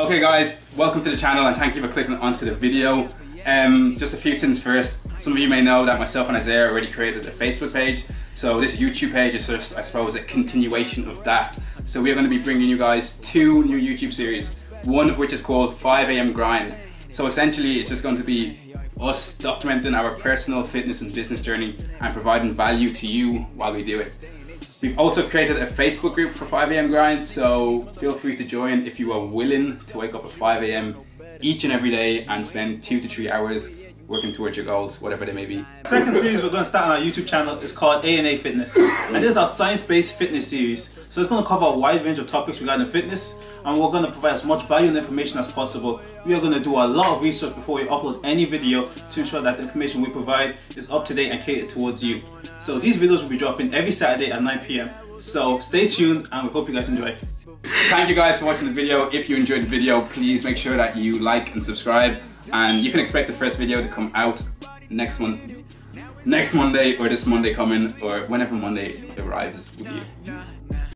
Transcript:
Okay guys, welcome to the channel and thank you for clicking onto the video. Just a few things first. Some of you may know that myself and Isaiah already created a Facebook page. So this YouTube page is just, I suppose, a continuation of that. So we are going to be bringing you guys two new YouTube series, one of which is called 5am Grind. So essentially it's just going to be us documenting our personal fitness and business journey and providing value to you while we do it. We've also created a Facebook group for 5am Grind, so feel free to join if you are willing to wake up at 5am each and every day and spend 2 to 3 hours working towards your goals, whatever they may be. The second series we're going to start on our YouTube channel is called A&A Fitness, and this is our science-based fitness series. So it's going to cover a wide range of topics regarding fitness, and we're going to provide as much value and information as possible. We are going to do a lot of research before we upload any video to ensure that the information we provide is up to date and catered towards you. So these videos will be dropping every Saturday at 9 PM. So stay tuned and we hope you guys enjoy. Thank you guys for watching the video. If you enjoyed the video, please make sure that you like and subscribe. And you can expect the first video to come out next Monday or this Monday coming, or whenever Monday arrives with you.